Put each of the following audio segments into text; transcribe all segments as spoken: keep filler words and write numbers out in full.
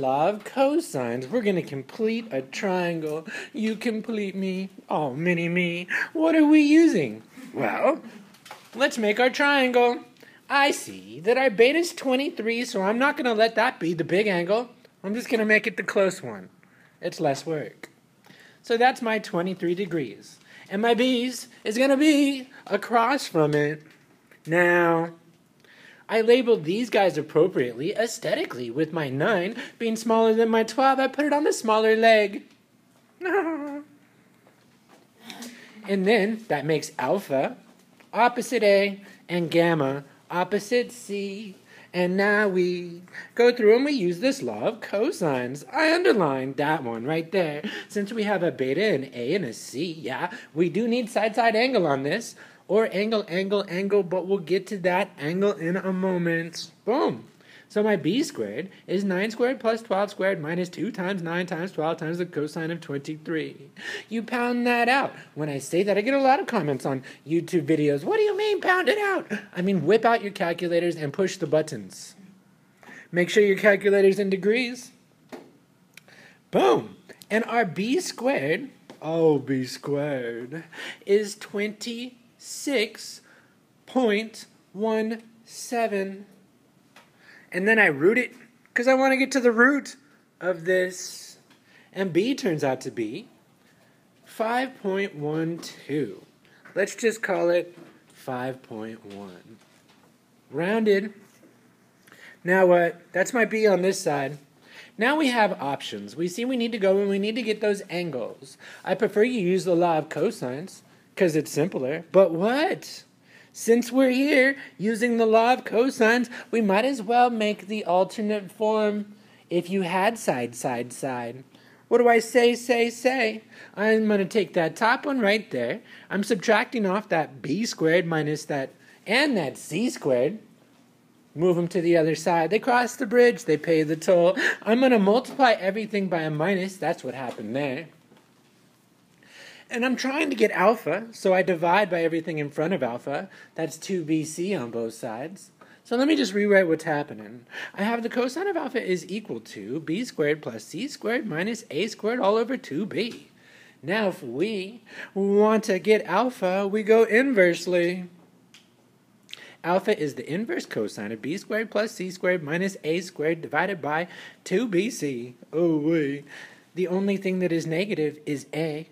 law of cosines. We're going to complete a triangle. You complete me. Oh, mini me. What are we using? Well, let's make our triangle. I see that our beta is twenty-three, so I'm not going to let that be the big angle. I'm just going to make it the close one. It's less work. So that's my twenty-three degrees. And my b's is going to be across from it. Now, I labeled these guys appropriately aesthetically with my nine being smaller than my twelve. I put it on the smaller leg. And then that makes alpha opposite A and gamma opposite C. And now we go through and we use this law of cosines. I underlined that one right there. Since we have a beta, an A, and a C, yeah, we do need side-side angle on this. Or angle, angle, angle, but we'll get to that angle in a moment. Boom. So my b squared is nine squared plus twelve squared minus two times nine times twelve times the cosine of twenty-three. You pound that out. When I say that, I get a lot of comments on YouTube videos. What do you mean pound it out? I mean whip out your calculators and push the buttons. Make sure your calculator's in degrees. Boom. And our b squared, oh, b squared, is twenty-six point one seven. And then I root it because I want to get to the root of this. And b turns out to be five point one two. Let's just call it five point one. Rounded. Now what? That's my b on this side. Now we have options. We see we need to go and we need to get those angles. I prefer you use the law of cosines because it's simpler. But what? Since we're here using the law of cosines, we might as well make the alternate form if you had side, side, side. What do I say, say, say? I'm going to take that top one right there. I'm subtracting off that b squared minus that and that c squared. Move them to the other side. They cross the bridge. They pay the toll. I'm going to multiply everything by a minus. That's what happened there. And I'm trying to get alpha, so I divide by everything in front of alpha. That's two b c on both sides. So let me just rewrite what's happening. I have the cosine of alpha is equal to b squared plus c squared minus a squared all over two b. Now if we want to get alpha, we go inversely. Alpha is the inverse cosine of b squared plus c squared minus a squared divided by two b c. Oh, wait. The only thing that is negative is a.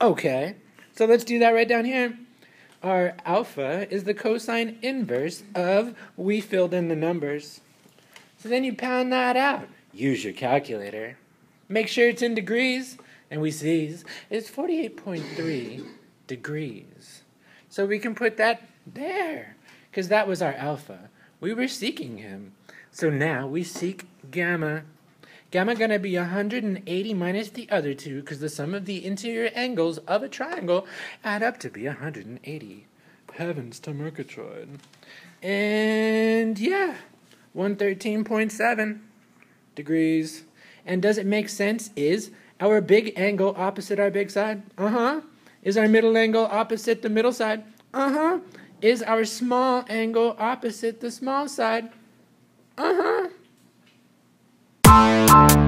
Okay, so let's do that right down here. Our alpha is the cosine inverse of, we filled in the numbers. So then you pound that out. Use your calculator. Make sure it's in degrees, and we see it's forty-eight point three degrees. So we can put that there, because that was our alpha. We were seeking him. So now we seek gamma. Gamma going to be one hundred eighty minus the other two because the sum of the interior angles of a triangle add up to be one hundred eighty. Heavens to Murgatroyd. And yeah, one hundred thirteen point seven degrees. And does it make sense? Is our big angle opposite our big side? Uh-huh. Is our middle angle opposite the middle side? Uh-huh. Is our small angle opposite the small side? Uh-huh. Bye.